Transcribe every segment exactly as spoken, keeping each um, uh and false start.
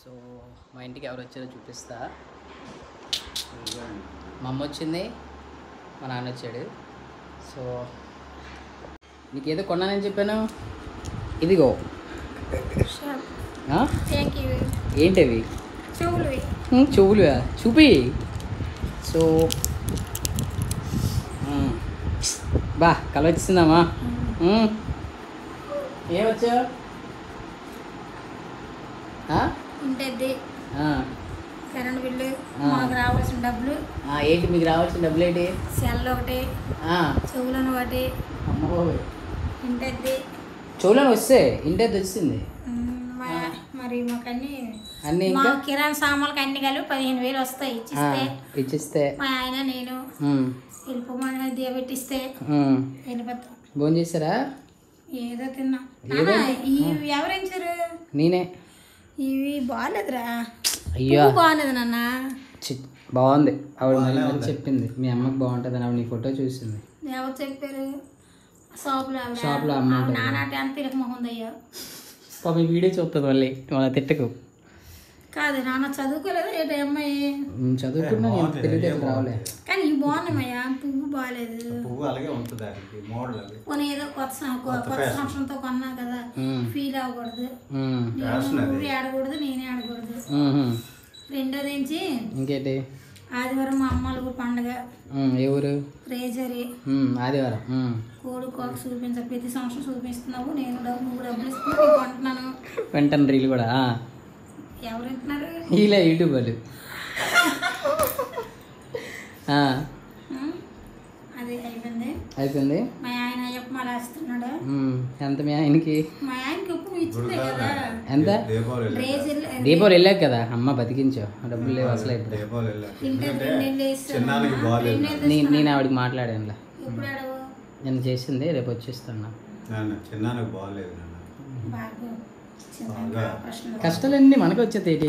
So మా ఇంటికి ఎవరు వచ్చారో చూపిస్తా. మా అమ్మ వచ్చింది, మా నాన్న వచ్చాడు. సో నీకేదో కొన్నానని చెప్పాను, ఇదిగో. ఏంటవి? చెవులువా? చూపి. సో బా కళ వచ్చిందమ్మా. ఏమొచ్చా? కరెంట్ బిల్లు, రావాల్సిన డబ్బులు ఏంటి? మీకు రావాల్సిన డబ్బులు ఏంటి? సెల్ ఒకటి, చెవులను ఒకటి. ఇంటి చెవులను వస్తే ఇంటి వచ్చింది. మరి మాకు అన్ని అన్ని కిరాణా సామాన్లకి అన్ని కలిపి పదిహేను వేలు వస్తాయి. ఇచ్చిస్తే ఇచ్చిస్తే మా ఆయన నేను వెళ్ళిపోమని దిగబెట్టిస్తే వెళ్ళిపోతాం. భోజనం చేశారా? ఏదో తిన్నా. ఇవి ఎవరించారు? నేనే. ఇవి బాగాలేదురా. అయ్యో బాగాలేదు నాన్న. బాగుంది ఆవిడ చెప్పింది, మీ అమ్మకి బాగుంటుంది అని. ఆవిడ నీ ఫోటో చూసింది. ఎవరు చెప్పారు? షాప్లో షాప్లో అమ్మ నానాటి అంత తిరగమకుందయ్యా. పాప వీడియో చూస్తుంది మళ్ళీ వాళ్ళ తిట్టకు. కాదు నాన్న చదువుకోలేదు. ఏంటి అమ్మాయి చదువుకున్నా రావలే. కానీ ఇవి బాగున్నామయ్యా. పువ్వు బాగాలేదు. పువ్వు అలాగే ఉంటుంది. కొన్ని ఏదో కొత్త కొత్త సంవత్సరంతో కొన్నా కదా, ఫీల్ అవ్వకూడదు. నువ్వు ఏడకూడదు, నేనే ఆడకూడదు. రెండోది ఏంటి? ఇంకేంటి? ఆదివారం మా అమ్మాలకు పండుగ. ఎవరు? రేజరీ ఆదివారం. కోడుకోకు చూపించ, ప్రతి సంవత్సరం చూపిస్తున్నావు. నేను డబ్బులు డబ్బులు ఇస్తున్నాను, కొంటున్నాను. వెంటనే రీలు కూడా ఎవరు వింటున్నారు? ఇలా యూట్యూబర్లు. అది అయిపోయింది అయిపోయింది. మా ఆయన అయ్యప్ప మాల వేస్తున్నాడు. ఎంత మీ ఆయనకి? మా ఆయనకి ఉప్పు ఇచ్చింది కదా. ఎంత? దీపావళి వెళ్ళాక కదా అమ్మ బతికించావు. డబ్బులు లేవు అసలు. ఇప్పుడు నేను ఆవిడకి మాట్లాడాను. నేను చేసింది రేపు వచ్చేస్తున్నా. కష్టాలన్నీ మనకు వచ్చేది.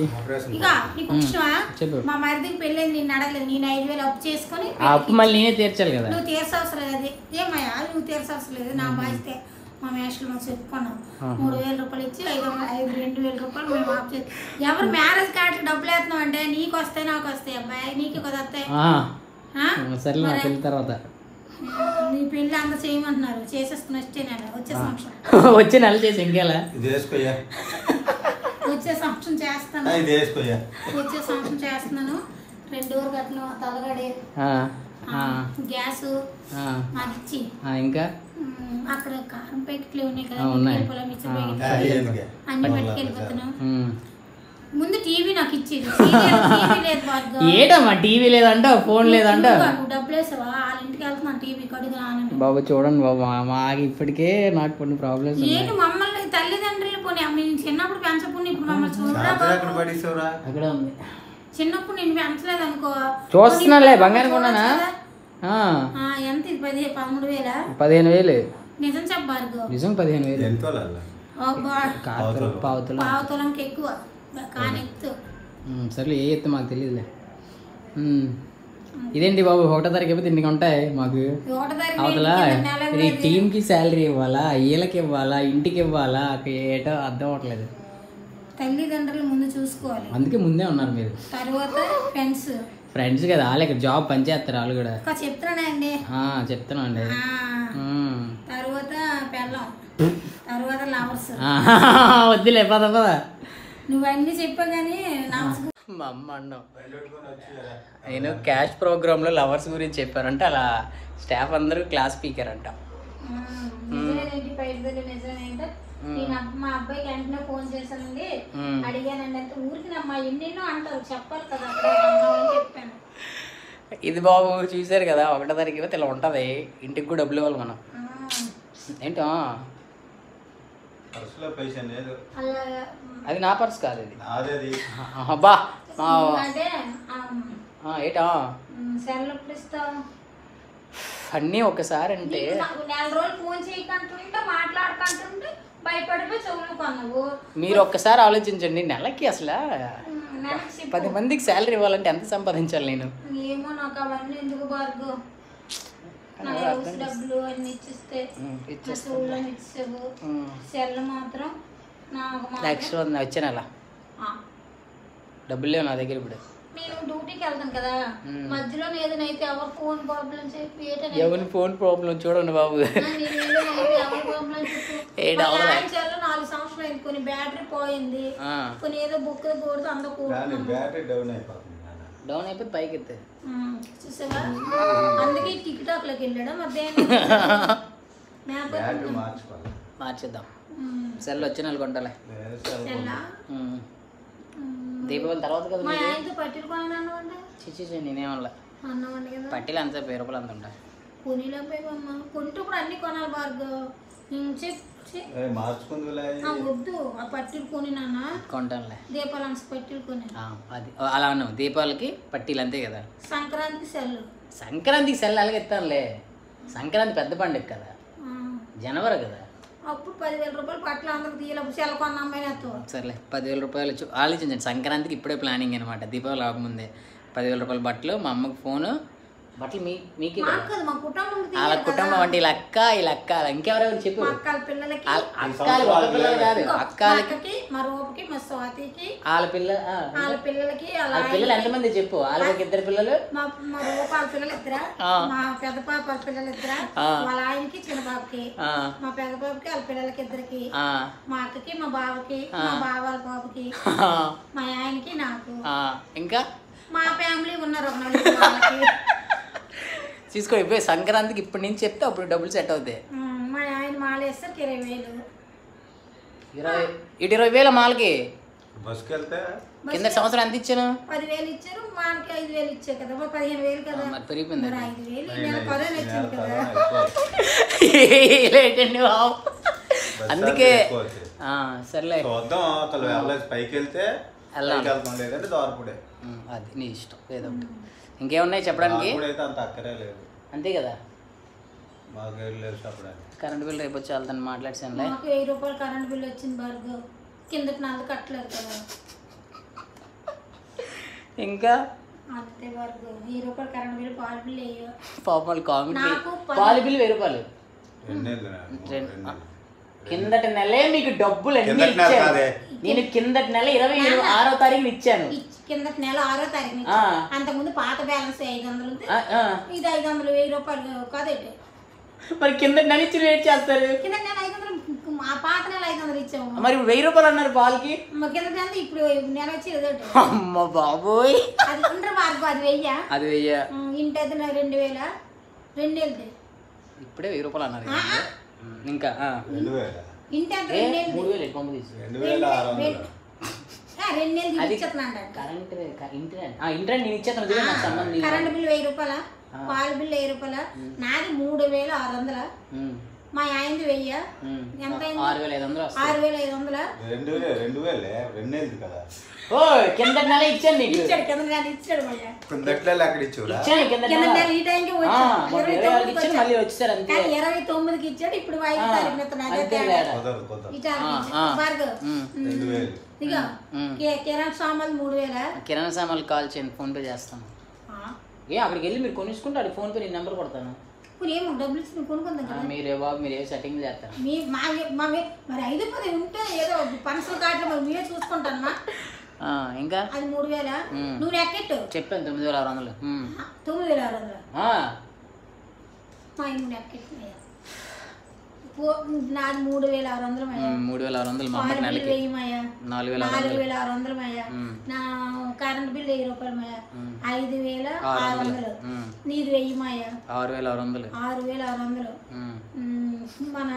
మా మరిదికి పెళ్ళి నిన్ను అడగలేదు. నేను ఐదు వేలు అప్పు చేసుకుని ఆ అప్పు మళ్ళీ నేనే తీర్చాలి కదా. నువ్వు తీర్చవసరం లేదు. ఏమయ్యా నువ్వు తీర్చవసరం లేదు. నా బాధ్యతే. మా మేషలు మనం చెప్పుకున్నాం. మూడు వేల రూపాయలు ఇచ్చి ఐదు ఐదు రెండు వేల రూపాయలు మేము ఆఫ్ చేసి. ఎవరు మ్యారేజ్ కార్డు డబ్బులు వేస్తున్నావు అంటే నీకు వస్తాయి, నాకు వస్తాయి. అబ్బాయి నీకు కదా వస్తాయి. తర్వాత నీ పెళ్ళి అంతా చేయమంటున్నారు. చేసేస్తున్నా వచ్చే సంవత్సరం. వచ్చే నెల చేసి ఇంకేలా వచ్చే సంవత్సరం చేస్తాను. వచ్చే సంవత్సరం చేస్తున్నాను. రెండు ఊరు కట్టిన తలగడి గ్యాస్ మరిచి ఇంకా అక్కడ కారం పెట్టుకులు ఉన్నాయి కదా. పొలం ఇచ్చి అన్ని పెట్టుకెళ్ళిపోతున్నాం. ముందు టీవీ నాకు ఇచ్చేది. ఏటమ్మా టీవీ లేదంట, ఫోన్ లేదంట. డబ్బులు వేసావా? వాళ్ళ ఇంటికి వెళ్తున్నాను టీవీ కడుగు. బాబు చూడండి బాబు, మాకు ఇప్పటికే నాకు కొన్ని ప్రాబ్లమ్స్. ఏంటి మమ్మల్ని తల్లిదండ్రులు పోనీ మేము చిన్నప్పుడు పెంచకుండా ఇప్పుడు మమ్మల్ని చూడరా? అక్కడ ఉంది. చిన్నప్పుడు నేను పెంచలేదు అనుకో. చూస్తున్నాలే బంగారం కొన్నానా? ఎంత ఇది? పది పదమూడు వేల పదిహేను వేలు. నిజం చెప్పారు. నిజం పదిహేను వేలు. ఎంత పావుతులం? పావుతులంకి ఎక్కువ. సరే ఏ ఎత్తు మాకు తెలియదులే. ఇదేంటి బాబు ఒకటో తారీఖు అయిపోతే ఇన్ని ఉంటాయి మాకు. అవతల ఈ టీంకి శాలరీ ఇవ్వాలా, వీళ్ళకి ఇవ్వాలా, ఇంటికి ఇవ్వాలా, ఏటో అర్థం అవ్వట్లేదు. తల్లిదండ్రులు ముందు చూసుకోవాలి. అందుకే ముందే ఉన్నారు మీరు. తర్వాత ఫ్రెండ్స్. ఫ్రెండ్స్ కదా వాళ్ళు ఇక్కడ జాబ్ పనిచేస్తారు. వాళ్ళు కూడా చెప్తున్నా అండి. చెప్తున్నా అండి. తర్వాత పెళ్ళం, తర్వాత లవర్స్. వద్దులే పద పద. నువ్వన్నీ చెప్పా కానీ మా అమ్మ అన్నావు. నేను క్యాష్ ప్రోగ్రాంలో లవర్స్ గురించి చెప్పారంట. అలా స్టాఫ్ అందరూ క్లాస్ స్పీకర్ అంట. మా అబ్బాయికి వెంటనే ఫోన్ చేశానండి, అడిగానండి. అంటే ఊరికి నమ్మా ఎన్నెన్నో అంటారు, చెప్పాలి కదా అని చెప్పాను. ఇది బాబు చూసారు కదా ఒకటో తారీఖు అయితే ఇలా ఉంటుంది. ఇంటికి కూడా డబ్బులు ఇవ్వాలి మనం. ఏంటో అది నా పర్స్ కాదు. అది బా ఏటా అన్నీ ఒకసారి అంటే మీరు ఒక్కసారి ఆలోచించండి. నెలకి అసలు పది మందికి శాలరీ ఇవ్వాలంటే ఎంత సంపాదించాలి? నేను ఏమో నాకు అవన్నీ ఎందుకు బాగు. డబ్బులు అన్ని ఇచ్చిస్తే ఇచ్చేసావు. సెల్ మాత్రం నాకు వచ్చాను అలా. డబ్బులు లేవు నా దగ్గర ఇప్పుడు నేను డ్యూటీకి వెళ్తాను కదా మధ్యలో ఏదైనా అయితే అవర్ ఫోన్ ప్రాబ్లమ్స్ ఏటనే ఎవని ఫోన్ ప్రాబ్లం చూడండి బాబు నేను అవర్ ప్రాబ్లమ్స్ ఏడ అవర్ ఆన్సర్ లో నాలుగు సంవత్సరాలు అయింది కొని బ్యాటరీ పోయింది కొని ఏదో బుక్ కొడుతూ అంద కొడుతున్నా బ్యాటరీ డౌన్ అయిపోతుంది డౌన్ అయిపోయి పైకి ఎత్తే చూసావా అందుకే టిక్ టాక్ లోకి వెళ్ళాడా మధ్యాహ్నం నేను బ్యాటరీ మార్చుకోవాలి మార్చేద్దాం సెల్ వచ్చేనల్ కొంటాలే సెల్ దీపావళి తర్వాత కదా మా ఆయనతో పట్టిలు కొనమన్నాను అంటే చిచి చిచి నేనేం అలా అన్నం వండి కదా పట్టిలు అంత పేరుపల అంత ఉంటా కొనిలా పోయమ్మ కొంటూ కూడా అన్ని కొనాలి బార్గో నేను చెప్పి ఏ మార్చుకుందులే ఆ వద్దు ఆ పట్టిలు కొని నాన్న కొంటానులే దీపావళికి పట్టిలు కొని ఆ అది అలా అన్నావు దీపావళికి పట్టిలు అంతే కదా సంక్రాంతికి సెల్ సంక్రాంతికి సెల్ అలాగే ఇస్తానులే సంక్రాంతి పెద్ద పండుగ కదా జనవరి కదా అప్పుడు పది వేల రూపాయలు పట్ల అందరికి తీయల సెల్ కొన్నామేనతో సరేలే పది వేల రూపాయలు ఆలోచించండి సంక్రాంతికి ఇప్పుడే ప్లానింగ్ అన్నమాట దీపావళి ఆగ ముందే పది వేల రూపాయలు బట్టలు మా అమ్మకి ఫోన్ బట్టలు మీ మీకే కాదు మా కుటుంబానికి అలా కుటుంబం అంటే ఇలా అక్క ఇలా అక్క ఇంకెవరెవరు చెప్పు అక్కల పిల్లలకి అక్కల వాళ్ళ పిల్లలు కాదు అక్కలకి మా రూపకి మా స్వాతికి వాళ్ళ పిల్ల వాళ్ళ పిల్లలకి అలా పిల్లలు ఎంతమంది చెప్పు వాళ్ళకి ఇద్దరు పిల్లలు మా మా రూపాల పిల్లలు ఇద్దరు మా పెద్ద పాప పిల్లలు ఇద్దరు వాళ్ళ ఆయనకి చిన్న బాబుకి మా పెద్ద బాబుకి వాళ్ళ పిల్లలకి ఇద్దరికి మా అక్కకి మా బావకి మా బావాల బాబుకి మా ఆయనకి నాకు ఇంకా మా ఫ్యామిలీ ఉన్నారు వాళ్ళకి తీసుకో ఇవే సంక్రాంతికి ఇప్పటి నుంచి చెప్తే అప్పుడు డబ్బులు సెట్ అవుతాయి మా ఆయన మాలేసరికి ఇరవై వేలు ఇరవై ఇటు ఇరవై వేల మాలకి బస్కి వెళ్తే కింద సంవత్సరం ఎంత ఇచ్చాను పదివేలు ఇచ్చారు మాలకి ఐదు వేలు ఇచ్చారు కదా పదిహేను వేలు కదా మరి పెరిగిపోయింది ఐదు వేలు పదవి వచ్చింది కదా ఏంటండి బాబు అందుకే సర్లే పైకి వెళ్తే దారుపుడే అది నీ ఇష్టం ఏదో ఇంకేమున్నాయి చెప్పడానికి అంతే కదా కరెంట్ బిల్ రేపు వచ్చి వాళ్ళతో మాట్లాడేసాను వెయ్యి రూపాయలు కరెంట్ బిల్ వచ్చింది బార్గో కిందకి నాలుగు కట్టలేదు కదా ఇంకా అంతే బార్గో వెయ్యి రూపాయలు కరెంట్ బిల్ పాలు బిల్ వేయో పాపలు కామెడీ పాలు బిల్ వెయ్యి రూపాయలు కిందటి నెలే మీకు డబ్బులు ఎన్ని ఇచ్చాను నేను కిందటి నెల ఇరవై ఆరో తారీఖున ఇచ్చాను కిందటి నెల ఆరో తారీఖున అంతకుముందు పాత బ్యాలెన్స్ ఐదు వందలు ఇది ఐదు వందలు వెయ్యి రూపాయలు కాదండి మరి కిందటి నెల ఇచ్చి రేట్ చేస్తారు కిందటి నెల ఐదు వందలు మా పాత నెల ఐదు వందలు ఇచ్చాము మరి వెయ్యి రూపాయలు అన్నారు పాలకి కిందటి నెల ఇప్పుడు నెల వచ్చి అమ్మ బాబోయ్ అది ఉండరు మార్పు అది వెయ్యా అది వెయ్యా ఇంటి అయితే రెండు వేల రెండు వెళ్తే ఇప్పుడే వెయ్యి రూపాయలు అన్నారు ఇంకా కరెంట్ బిల్ వెయ్యి రూపాయల పాల బిల్ వెయ్యి రూపాయల నాది మూడు వేల ఆరు వందల మా ఆయనది వెయ్యి ఎంత ఆరు వేల ఐదు వందల ఆరు వేల ఐదు వందల రెండు వేల రెండు వేల రెండు వేలు కదా ఓ కింద నెల ఇచ్చాను ఇచ్చాడు కింద నెల ఇచ్చాడు మళ్ళీ కిందటి నెల అక్కడ ఇచ్చాడు ఇచ్చాను కింద నెల ఈ టైంకి వచ్చాడు ఇచ్చాడు మళ్ళీ వచ్చారు అంతే ఇరవై తొమ్మిదికి ఇచ్చాడు ఇప్పుడు ఐదు తారీఖున ఇతను ఈ తారీఖు ఇక కిరాణా సామాన్లు మూడు వేల కిరాణా సామాన్లు కాల్ చేయండి ఫోన్పే చేస్తాను ఏ అక్కడికి వెళ్ళి మీరు కొనుక్కుంటారు ఫోన్పే నేను నెంబర్ కొడతాను ఏమో డబ్బులు ఇచ్చి కొనుక్కుందాం కదా మీరే బాబు మీరు ఏ సెట్టింగ్ చేస్తారు మీ మా మరి ఐదు పది ఉంటే ఏదో పనసలు కాట్లు మరి మీరే చూసుకుంటానమ్మా ఇంకా అది మూడు వేల నువ్వు నెక్కెట్టు చెప్పాను తొమ్మిది వేల ఆరు వందలు తొమ్మిది వేల ఆరు వందలు నువ్వు నెక్కెట్టు నాది మూడు వేల ఆరు వందలు మూడు వేల ఆరు వందలు వెయ్యమయ్యా నాలుగు వేల నాలుగు వేల ఆరు వందలు అయ్యా నా కరెంట్ బిల్ వెయ్యి రూపాయలు అయ్యా ఐదు వేల ఆరు వందలు నీది వెయ్యమయ్యా ఆరు వేల ఆరు వందలు ఆరు వేల ఆరు వందలు మన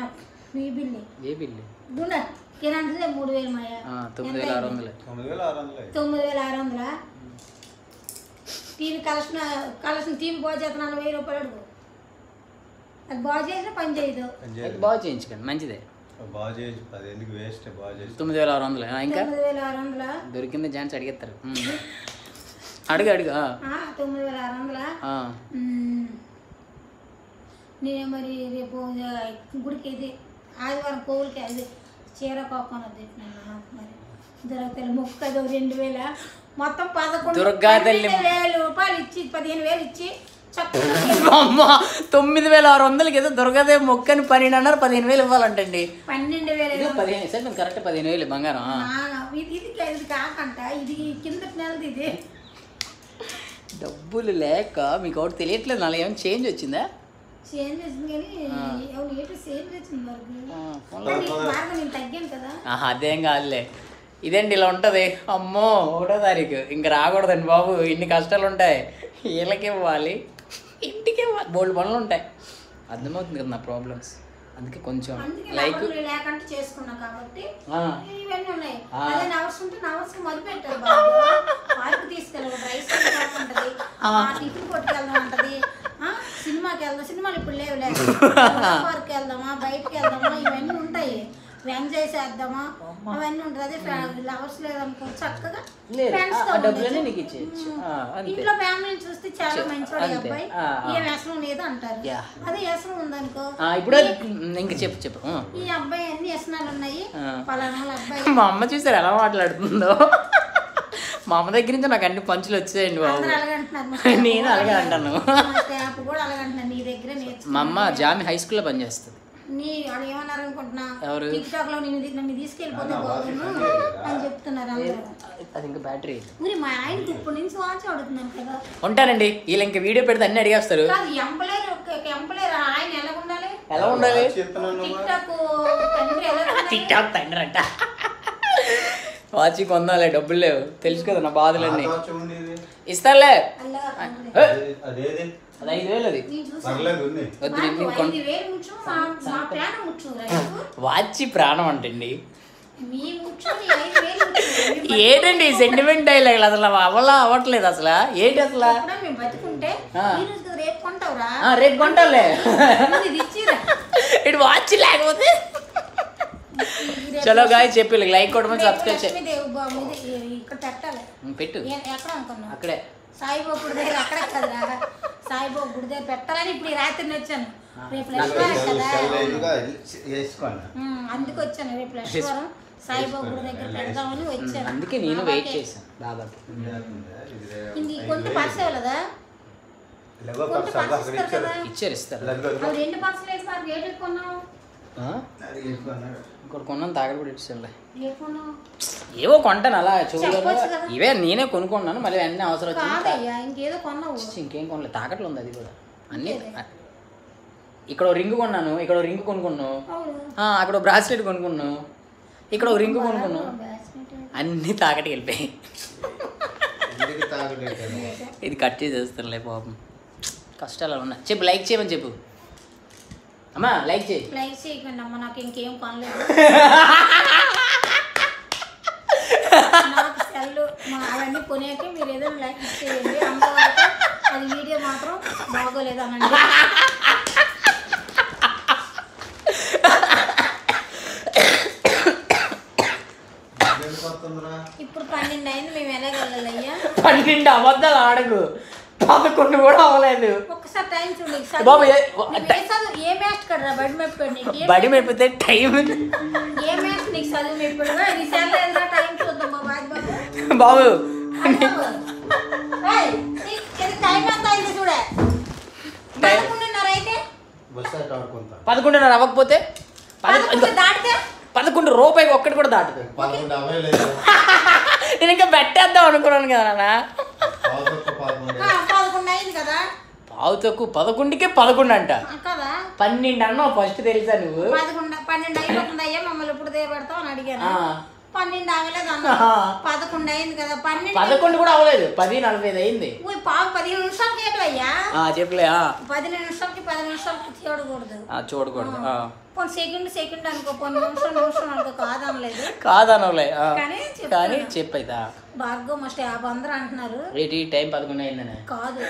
మీ బిల్లు ఏ బిల్లు దున్న కిరాణా మూడు వేలు అయ్యా తొమ్మిది వేల ఆరు వందలు తొమ్మిది వేల ఆరు వందలు తొమ్మిది వేల ఆరు వందల టీవీ కలసిన కలసిన టీవీ బాగు చేస్తున్నాను వెయ్యి రూపాయలు అడుగు అది బాగు చేసిన పని చేయదు బాగు చేయించకండి మంచిదే బాగు చేసి పదిహేనుకి వేస్ట్ బాగు చేసి తొమ్మిది వేల ఆరు వందలు ఇంకా తొమ్మిది వేల ఆరు వందల దొరికింది ఛాన్స్ అడిగేస్తారు అడుగు అడుగు తొమ్మిది వేల ఆరు వందల నేనే మరి రేపు గుడికి ఇది ఆదివారం కోవులకి అది చీర కోపం అది మరి దొరకతల్లి మొక్క రెండు వేల మొత్తం పదకొండు వేలు రూపాయలు ఇచ్చి పదిహేను వేలు ఇచ్చి అమ్మ తొమ్మిది వేల ఆరు వందలు ఏదో దుర్గదే మొక్కని పన్నెండున్నర పదిహేను వేలు ఇవ్వాలంటండి. పన్నెండు వేలు ఇది పదిహేను సార్ నేను కరెక్ట్ పదిహేను వేలు బంగారం. ఆ ఇది ఇది కాకంట ఇది కిందటి నెలది ఇది. డబ్బులు లేక మీకు ఒకటి తెలియట్లేదు నాలో ఏమైనా చేంజ్ వచ్చిందా? చేంజ్ వచ్చింది కానీ ఏమో ఏట సేమ్ వచ్చింది వరకు. మార్గం నేను తగ్గాను కదా. ఆహా అదేం కాదులే. ఇదేంటి ఇలా ఉంటుంది అమ్మో ఒకటో తారీఖు ఇంక రాకూడదండి బాబు ఇన్ని కష్టాలు ఉంటాయి వీళ్ళకి ఇవ్వాలి ఇంటికి బోల్డ్ పనులు ఉంటాయి అర్థమవుతుంది కదా నా ప్రాబ్లమ్స్ అందుకే కొంచెం లైక్ లేకంటే చేసుకున్నా కాబట్టి ఇవన్నీ ఉన్నాయి అదే నవర్స్ ఉంటే నవర్స్ మొదలు పెట్టారు బాబు పార్క్ తీసుకెళ్ళడం రైస్ ఉంటుంది టిఫిన్ కొట్టుకెళ్ళడం ఉంటుంది సినిమాకి వెళ్దాం సినిమాలు ఇప్పుడు లేవు లేదు పార్క్కి వెళ్దామా బయటకి వెళ్దామా ఇవన్నీ ఉంటాయి ఎంజాయ్ చేద్దామా అవన్నీ ఉంటుంది అదే లవర్స్ లేదనుకో చక్కగా ఇంట్లో ఫ్యామిలీ చూస్తే చాలా మంచివాడు అబ్బాయి ఏ వ్యసనం లేదు అంటారు అదే వ్యసనం ఉందనుకో ఇంకా చెప్పు చెప్పు ఈ అబ్బాయి అన్ని వ్యసనాలు ఉన్నాయి పలానా అబ్బాయి మా అమ్మ చూసారు ఎలా మాట్లాడుతుందో మా అమ్మ దగ్గర నుంచి నాకు అన్ని పంచులు వచ్చేయండి బాబు నేను అలాగే అంటాను మా అమ్మ జామి హై స్కూల్లో పనిచేస్తుంది ఉంటానండి వీళ్ళు ఇంకా వీడియో పెడితే అన్ని అడిగేస్తారు ఎలా ఉండాలి తండ్రంట వాచి కొందాలే డబ్బులు లేవు తెలుసు కదా నా బాధలన్నీ ఇస్తాలే వాచి ప్రాణం అంటండి ఏంటండి సెంటిమెంట్ డైలాగ్ అసలు అవలా అవ్వట్లేదు అసలు ఏంటి అసలు రేపు కొంటాలే ఇటు వాచి లేకపోతే చలో గాయ చెప్పి లైక్ కొట్టమో సబ్స్క్రైబ్ చేయాలి పెట్టు అక్కడే సాయిబాబు గుడి దగ్గర అక్కడ కదరా సాయిబాబు గుడి దగ్గర పెట్టాలని ఇప్పుడు ఈ రాత్రి వచ్చాను రేపు అందుకు వచ్చాను రేపు లక్ష్మీవారం సాయిబాబు గుడి దగ్గర పెడదామని వచ్చాను అందుకే నేను వెయిట్ చేశాను బాబాకి ఇది కొంత పర్సలు కదా కొంత పర్సలు కదా ఇచ్చారు ఇస్తారు అవి రెండు పర్సలు వేసి సార్ గేట్ కొన్నావు ఇక్కడ కొన్నాను తాగలబడి ఇచ్చారులే ఏవో కొంటాను అలా చూడలేదు ఇవే నేనే కొనుక్కున్నాను మళ్ళీ అన్నీ అవసరం వచ్చింది ఇంకేం కొనలేదు తాకట్లు ఉంది అది కూడా అన్నీ ఇక్కడ రింగ్ కొన్నాను ఇక్కడ రింగ్ కొనుక్కున్నాను అక్కడ బ్రాస్లెట్ కొనుక్కున్నాను ఇక్కడ రింగ్ కొనుక్కున్నాను అన్నీ తాకటి వెళ్ళిపోయాయి ఇది కట్ చేసేస్తానులే పాపం కష్టాలు అలా ఉన్నాయి చెప్పు లైక్ చేయమని చెప్పు అమ్మా లైక్ చేయి లైక్ చేయకండి అమ్మ నాకు ఇంకేం పనిలేదు నాకు సెల్లు అవన్నీ కొనేకి మీరు ఏదైనా లైక్ చేయండి అంతవరకు అది వీడియో మాత్రం బాగోలేదు అనండి ఇప్పుడు పన్నెండు అయింది మేము ఎలాగెళ్ళాలయ్యా పన్నెండు అబద్ధాలు ఆడకు పదకొండు కూడా అవ్వలేదు ఒక్కసారి టైం చూడండి బడి మేపితే టైం బాబు పదకొండున్నర అవ్వకపోతే పదకొండు రూపాయి ఒక్కటి కూడా దాటుతుంది నేను ఇంకా పెట్టేద్దాం అనుకున్నాను కదా నాన్న పావు తక్కువ పదకొండుకే పదకొండు అంట పన్నెండు అన్న ఫస్ట్ తెలుసా నువ్వు పన్నెండు అయిపోతుందయ్యా మమ్మల్ని ఇప్పుడు దేవడతావు అని అడిగాను పన్నెండు అవ్వలేదు అన్న పదకొండు అయింది కదా పన్నెండు పదకొండు కూడా అవ్వలేదు పది నలభై ఐదు అయింది పావు పదిహేను నిమిషాలకి ఏంటో అయ్యా చెప్పలే పదిహేను నిమిషాలకి పది నిమిషాలకి చూడకూడదు చూడకూడదు సెకండ్ సెకండ్ అనుకో కొన్ని నిమిషం నిమిషం అనుకో కాదనలేదు కాదనలే కానీ చెప్పైతా భార్గవ మస్ట్ యాభై అందరూ అంటున్నారు టైం పదకొండు అయిందని కాదు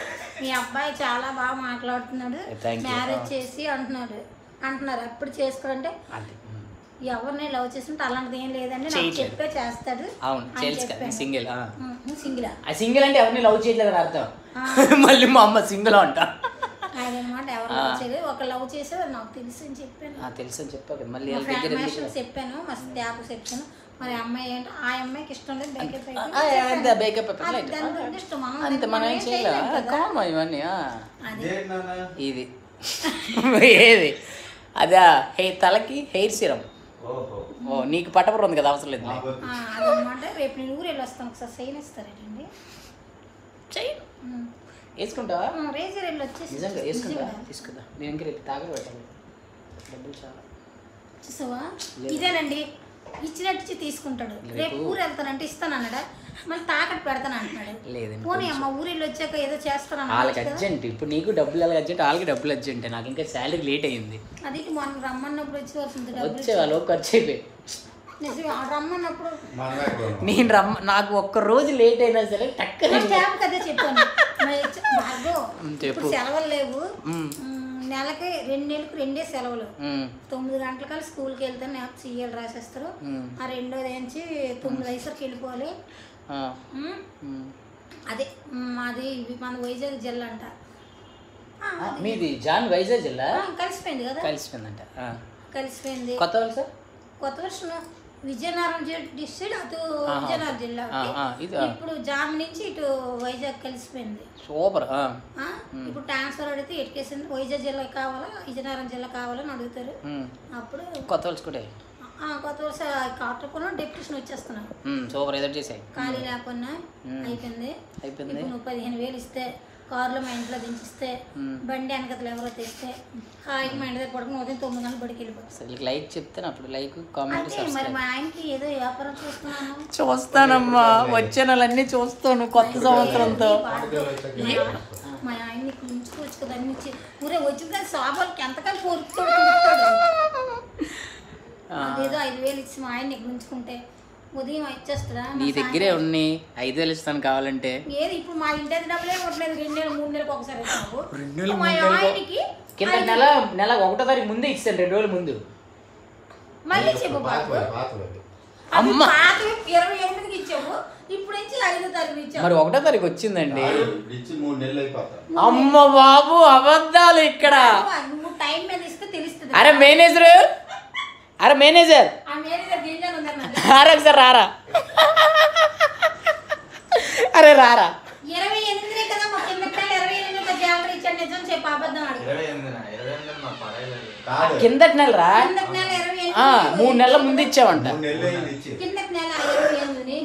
మీ అబ్బాయి చాలా బాగా మాట్లాడుతున్నాడు మ్యారేజ్ చేసి అంటున్నాడు అంటున్నారు అప్పుడు చేసుకోరంటే ఎవరిని లవ్ చేస్తుంటే అలాంటిది ఏం లేదండి నాకు చెప్పే చేస్తాడు సింగిల్ సింగిల్ సింగిల్ అంటే ఎవరిని లవ్ చేయట్లేదు అర్థం మళ్ళీ మా అమ్మ సింగిల్ అంట అన్నమాట ఎవరు లవ్ చేయలేదు ఒక లవ్ చేసారు నాకు తెలుసు అని చెప్పాను తెలుసు అని చెప్పాను మళ్ళీ చెప్పాను మస్తు యాప్ చెప్పాను మరి అమ్మాయి ఏంట ఆ అమ్మాయికి ఇష్టం లేదు బేకప్ అయిపోయింది. ఆ అంత బేకప్ అయిపోయింది అంటే ఇష్టమా అంత మనం ఏం చేయలేం కామా ఇవన్నీ ఇది ఏది అదా హే తలకి హెయిర్ సిరమ్. ఓహో ఓ నీకు పట్టపురం ఉంది కదా అవసరం లేదు అదనమాట. రేపు నేను ఊరు వెళ్ళి వస్తాను ఒకసారి చైన్ ఇస్తారేటండి చైన్ వేసుకుంటావా రేజర్ వెళ్ళి వచ్చేసి నిజంగా వేసుకుంటా తీసుకుందా నేను ఇంకా రేపు తాగలు పెట్టాలి డబ్బులు చాలా చూసావా ఇదేనండి ఇచ్చినట్టు తీసుకుంటాడు. రేపు ఊరు వెళ్తానంటే ఇస్తాను అన్నాడా మళ్ళీ తాకట్టు పెడతాను అంటున్నాడు పోనీ అమ్మ ఊరు వెళ్ళి వచ్చాక ఏదో చేస్తాను వాళ్ళకి అర్జెంట్ ఇప్పుడు నీకు డబ్బులు ఎలా అర్జెంట్ వాళ్ళకి డబ్బులు అర్జెంట్ నాకు ఇంకా శాలరీ లేట్ అయింది అది మొన్న రమ్మన్నప్పుడు వచ్చేవాల్సింది వచ్చేవాళ్ళు ఖర్చు అయిపోయి రమ్మన్నప్పుడు నేను రమ్మ నాకు ఒక్క రోజు లేట్ అయినా సరే టక్కన కదే చెప్పాను సెలవులు లేవు నెలకి రెండు నెలలకు రెండే సెలవులు తొమ్మిది గంటల కల్లా స్కూల్కి వెళ్తాను నాకు సీఎల్ రాసేస్తారు ఆ రెండోది నుంచి తొమ్మిది వయసుకి వెళ్ళిపోవాలి అదే మాది మన వైజాగ్ జిల్లా అంట మీది జాన్ వైజాగ్ జిల్లా కలిసిపోయింది కదా కలిసిపోయింది అంట కలిసిపోయింది కొత్త వర్షం కొత్త వర్షం విజయనగరం డిస్ట్రిక్ట్ అటు విజయనగరం జిల్లా ఇప్పుడు జామ్ నుంచి ఇటు వైజాగ్ కలిసిపోయింది సూపర్. ఇప్పుడు ట్రాన్స్ఫర్ అడిగితే ఎటుకేసింది వైజాగ్ జిల్లా కావాలా విజయనగరం జిల్లా కావాలని అడుగుతారు అప్పుడు కొత్త వలస కొత్త వలస కాటకున్న డిప్యూషన్ వచ్చేస్తున్నాను ఖాళీ లేకుండా అయిపోయింది అయిపోయింది నువ్వు పదిహేను వేలు ఇస్తే కార్లో మా ఇంట్లో దించిస్తే బండి వెనకలు ఎవరో తెస్తే హాయిగా మా ఇంటి దగ్గర పడుకుని ఉదయం తొమ్మిది గంటలు బడికి వెళ్ళిపోతాను లైక్ చెప్తాను అప్పుడు లైక్ కామెంట్ మరి మా ఆయనకి ఏదో వ్యాపారం చూస్తున్నాను చూస్తానమ్మా వచ్చే నెలన్నీ చూస్తాను కొత్త సంవత్సరంతో మా ఆయన్ని ఉంచుకోవచ్చు కదా అన్ని ఊరే వచ్చింది కానీ సాబాలకి ఎంతకాలం కోరుకుతాడు అదేదో ఐదు వేలు ఇచ్చి మా ఆయన్ని గుంచుకుంటే ఉదయం వచ్చేస్తా నీ దగ్గరే ఉన్ని ఐదు వేలు ఇస్తాను కావాలంటే ఏది ఇప్పుడు మా ఇంటి డబ్బులే ఇవ్వట్లేదు రెండు నెలలు మూడు నెలలకు ఒకసారి రెండు నెలలు మా ఆయనకి కింద నెల నెల ఒకటో తారీఖు ముందే ఇచ్చాను రెండు రోజుల ముందు మళ్ళీ చెప్పు బాబు అమ్మ ఇరవై ఎనిమిదికి ఇచ్చాము ఇప్పుడు వచ్చి ఐదో తారీఖు ఇచ్చాము మరి ఒకటో తారీఖు వచ్చిందండి ఇచ్చి మూడు నెలలు అయిపోతాయి అమ్మ బాబు అబద్ధాలు ఇక్కడ నువ్వు టైం మీద ఇస్తే తెలుస్తుంది. అరే మేనేజర్ అరే మేనేజర్ అరే ఒకసారి రారా అరే రారా కిందటి నెల రా మూడు నెలల ముందు ఇచ్చావంట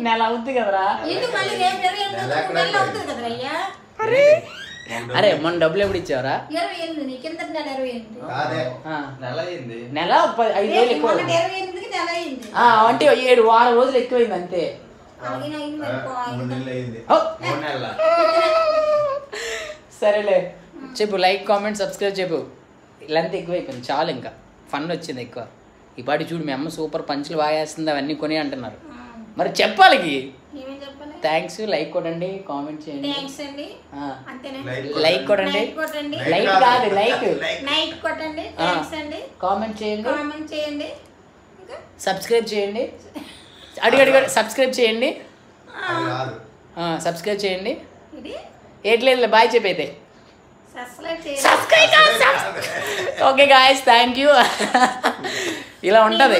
నెల అవుద్ది కదరా అరే మన డబ్బులు ఎప్పుడు ఇచ్చావరా నెల ఐదు వేలు ఎక్కువ అంటే ఏడు వారం రోజులు ఎక్కువైంది అంతే సరేలే చెప్పు లైక్ కామెంట్ సబ్స్క్రైబ్ చెప్పు ఇలాంతా ఎక్కువ అయిపోయింది చాలు ఇంకా ఫన్ వచ్చింది ఎక్కువ ఈ పాటి చూడు మీ అమ్మ సూపర్ పంచులు బాగా వేస్తుంది అవన్నీ కొని అంటున్నారు మరి చెప్పాలి థ్యాంక్స్ లైక్ కొట్టండి కామెంట్ చేయండి లైక్ కొట్టండి లైక్ కాదు లైక్ కామెంట్ చేయండి సబ్స్క్రైబ్ చేయండి అడిగి అడిగి సబ్స్క్రైబ్ చేయండి సబ్స్క్రైబ్ చేయండి ఏట్లేదు బాయ్ చెప్పైతే ఓకే గాయస్ థ్యాంక్ యూ ఇలా ఉంటది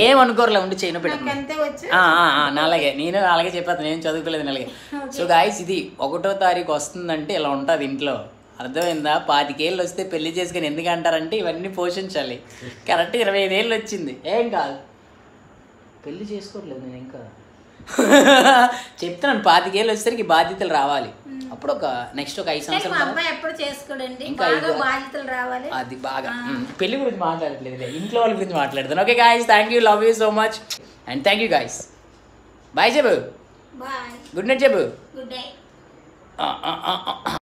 ఏమనుకోరలే ఉండి చేయను పెట్టాను అలాగే నేను అలాగే చెప్పాను నేను చదువుకోలేదు అలాగే సో గాయస్ ఇది ఒకటో తారీఖు వస్తుందంటే ఇలా ఉంటుంది ఇంట్లో అర్థమైందా పాతికేళ్ళు వస్తే పెళ్లి చేసుకుని ఎందుకు అంటారంటే ఇవన్నీ పోషించాలి కరెక్ట్ ఇరవై ఐదు ఏళ్ళు వచ్చింది ఏం కాదు పెళ్లి చేసుకోవట్లేదు నేను ఇంకా చెప్తున్నాను పాతికేళ్ళు వచ్చేసరికి బాధ్యతలు రావాలి అప్పుడు ఒక నెక్స్ట్ ఒక ఐదు సంవత్సరాలు అది బాగా పెళ్లి గురించి మాట్లాడట్లేదు ఇంట్లో వాళ్ళ గురించి మాట్లాడుతాను. Okay guys thank you love you so much and thank you guys bye చెప్పు గుడ్ నైట్ చెప్పు